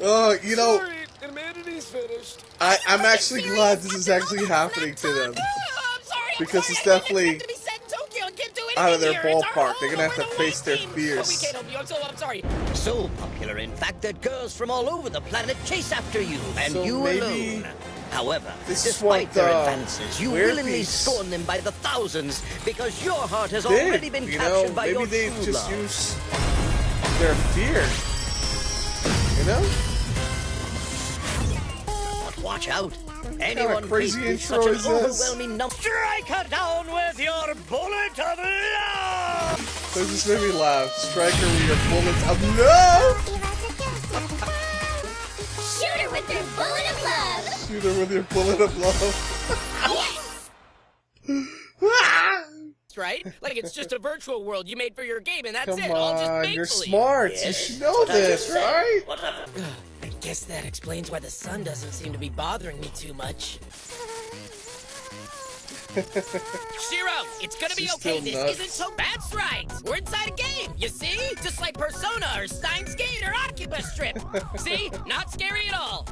You know, sorry, humanity's finished. I'm actually glad this is actually happening to them. Because it's definitely out of their ballpark. They're gonna have to face their fears. So popular, in fact, that girls from all over the planet chase after you, and so you alone. However, despite their advances, you willingly scorn them by the thousands because your heart has already been captured by your true love. Maybe they just use their fear, you know? But watch out. Anyone crazy intro is overwhelming number. Strike her down with your bullet of love! This just made me laugh. Strike her with your bullet of love! Shoot her with your bullet of love! Shoot her with your bullet of love. Yes! Right? Like it's just a virtual world you made for your game and that's it. All just make-believe. You're smart. Yes. You should know this, right? Guess that explains why the sun doesn't seem to be bothering me too much. Shiro, it's gonna be okay. This isn't so bad. That's right. We're inside a game, you see? Just like Persona or Steins Gate or Occupus Strip. See? Not scary at all.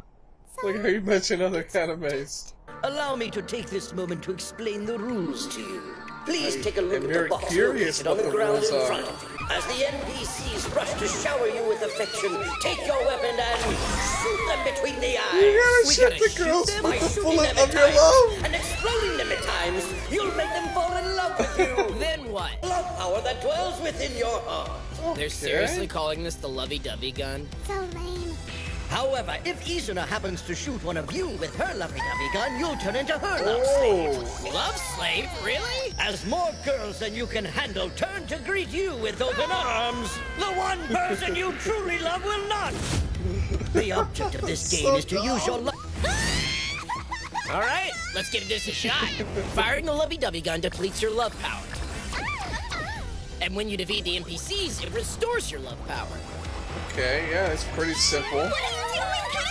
Look how you mention other animes. Allow me to take this moment to explain the rules to you. Please take a look at the box located on the ground in front of you. As the NPCs rush to shower you with affection, take your weapon and shoot them between the eyes. You're gonna shoot the girls with the bullet of your love. And exploding them at times, you'll make them fall in love with you. Then what? Love power that dwells within your heart. Okay. They're seriously calling this the lovey-dovey gun? So lame. However, if Izuna happens to shoot one of you with her lovey-dovey gun, you'll turn into her love slave. Love slave? Really? As more girls than you can handle turn to greet you with open arms, the one person you truly love will not. The object of this game is to use your love. All right, let's give this a shot. Firing the lovey-dovey gun depletes your love power. And when you defeat the NPCs, it restores your love power. Okay, yeah, it's pretty simple.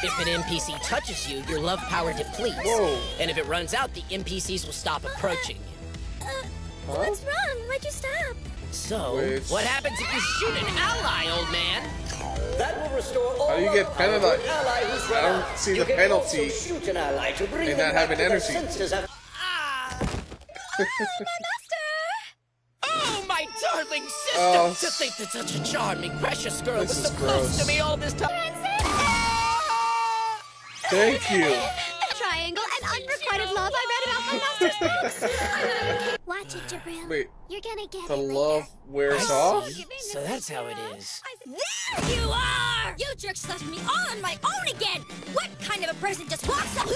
If an NPC touches you, your love power depletes. Whoa. And if it runs out, the NPCs will stop approaching you. What's wrong? Why'd you stop? So, what happens if you shoot an ally, old man? That will restore all you get penalized? I don't see the penalty in not having energy. My darling sister! To think that such a charming, precious girl was so close to me all this time. Thank you. Triangle and unrequited love I read about my master's books. Watch it, Jabril. Wait. You're gonna get the love wears off? So that's how it is. There you are! You jerks left me all on my own again! What kind of a person just walks up?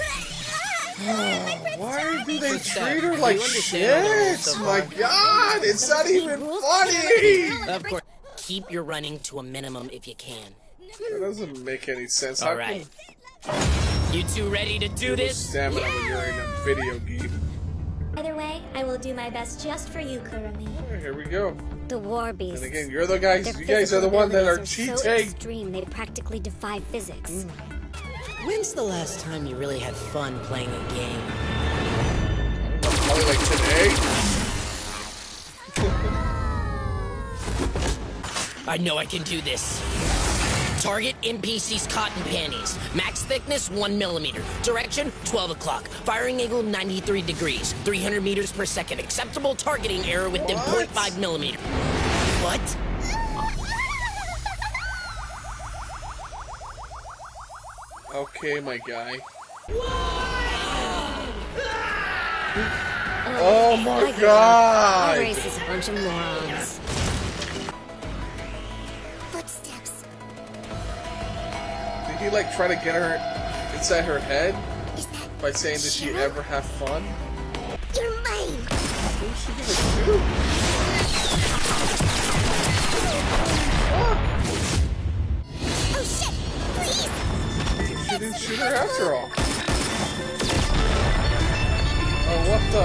Why do they treat her like shit? My god, it's not even funny! Of course, keep your running to a minimum if you can. That doesn't make any sense. Alright. You two ready to do this? Stamina when you're in a video game. Either way, I will do my best just for you, Kurami. Alright, here we go. The war beasts. And again, you're the guys, you guys are the ones that are cheating. So extreme, they practically defy physics. When's the last time you really had fun playing a game? Probably like today. I know I can do this. Target NPC's cotton panties. Max thickness 1 millimeter. Direction 12 o'clock. Firing angle 93 degrees. 300 meters per second. Acceptable targeting error within 0.5 millimeter. What? Okay, my guy. Oh my god! My race is a bunch of morons. Footsteps. Did he like try to get her inside her head by saying, "Did she ever have fun?" You're mine. Who's she gonna do? Oh shit! Please. She didn't shoot her after all. Oh, what the?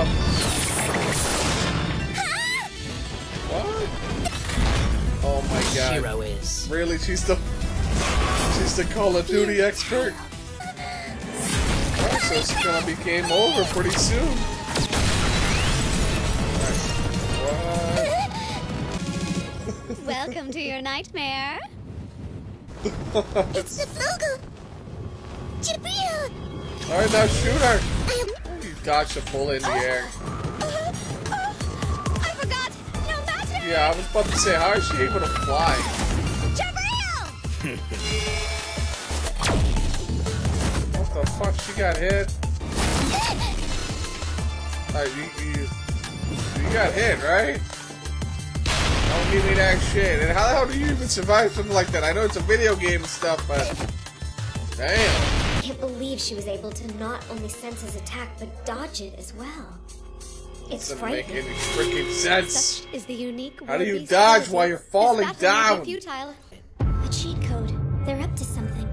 What? Oh my god. Shiro is. Really? She's the Call of Duty expert? Alright, so it's gonna be game over pretty soon. Alright. What? Welcome to your nightmare. It's the Fugu! Jabril! Alright, now shoot her! You got to pull in the air. I forgot! No matter! Yeah, I was about to say, how is she able to fly? Jabril! What the fuck? She got hit? Alright, you got hit, right? Don't give me that shit. And how the hell do you even survive something like that? I know it's a video game and stuff, but... Damn. I can't believe she was able to not only sense his attack, but dodge it as well. It's frightening. Doesn't make any freaking sense. Such is the unique how do you dodge while you're falling down? Futile. A cheat code. They're up to something.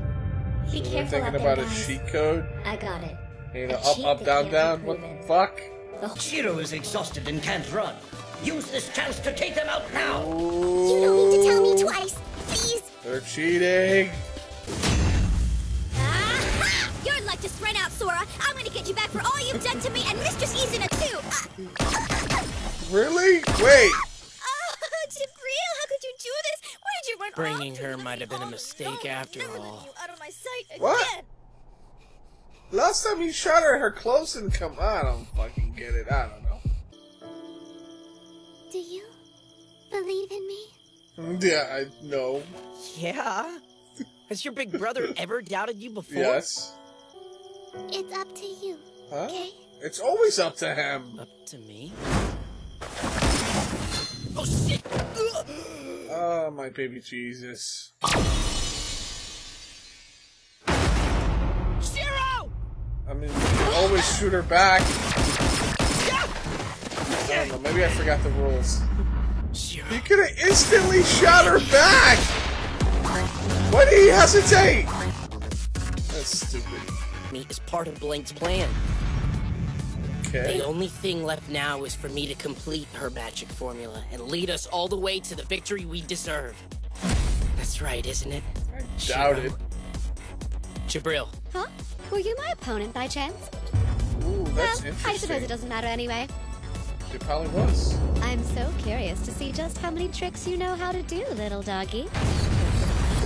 Be careful out there, guys. Thinking about a cheat code? I got it. You know, up, up, down, down. What the fuck? Shiro is exhausted and can't run. Use this chance to take them out now! You don't need to tell me twice, please! They're cheating! Ah, your luck just ran out, Sora! I'm gonna get you back for all you've done to me and Mistress Izuna too! Really? Wait! Oh, Jabril, how could you do this? Why did you run bringing her might have been a mistake after all. Out of my sight again. What? Last time you shot her, her clothes didn't come on. I don't fucking get it. I don't know. Do you believe in me? Yeah, I know. Yeah? Has your big brother ever doubted you before? Yes. It's up to you, huh? Okay? It's always up to him. Up to me? Oh, shit! Oh, my baby Jesus. Shiro! I mean, you can always shoot her back. I don't know, maybe I forgot the rules. Shiro. You could have instantly shot her back! Why did he hesitate? That's stupid. Me is part of Blank's plan. Okay. The only thing left now is for me to complete her magic formula and lead us all the way to the victory we deserve. That's right, isn't it? I doubt it. Jabril. Huh? Were you my opponent by chance? Ooh, that's well, interesting. I suppose it doesn't matter anyway. It probably was. I'm so curious to see just how many tricks you know how to do, little doggy.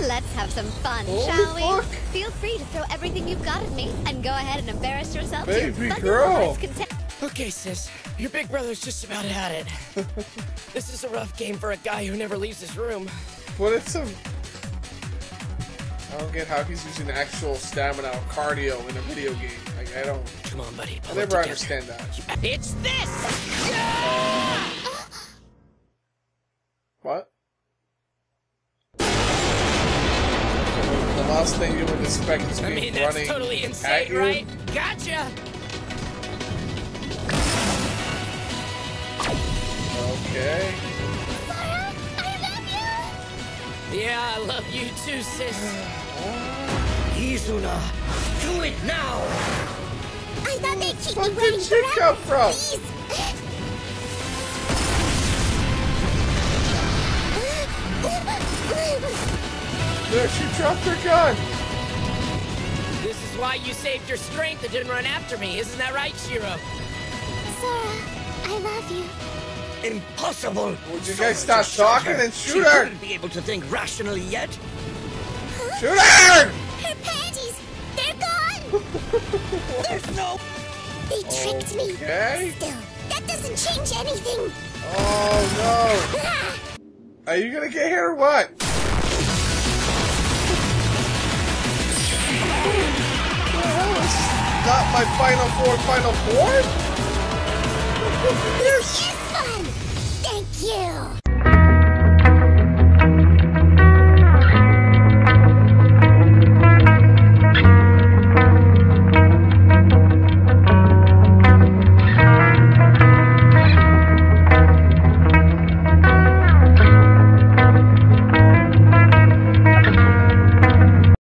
Let's have some fun, holy shall we? Fuck. Feel free to throw everything you've got at me and go ahead and embarrass yourself. Baby girl. Okay, sis. Your big brother's just about had it. This is a rough game for a guy who never leaves his room. Well, it's a... I don't get how he's using actual stamina or cardio in a video game. Like, I don't... Come on, buddy. I never understand that. It's this! Yeah! What? The last thing you would expect is being that's running totally insane, at you. Right? Gotcha! Okay. Sora, I love you! Yeah, I love you too, sis. Yuzuna, do it now! I thought they'd keep me waiting forever. Where did she come from? There, she dropped her gun. This is why you saved your strength and didn't run after me, isn't that right, Shiro? Sora, I love you. Impossible. Would you guys stop talking and shoot her? She wouldn't be able to think rationally yet. Huh? Shoot her! Her panties, they're gone. There's no... They tricked me. Okay. Still, that doesn't change anything. Oh, no. Are you going to get here or what? Oh, not my final four, final four? This is fun. Thank you.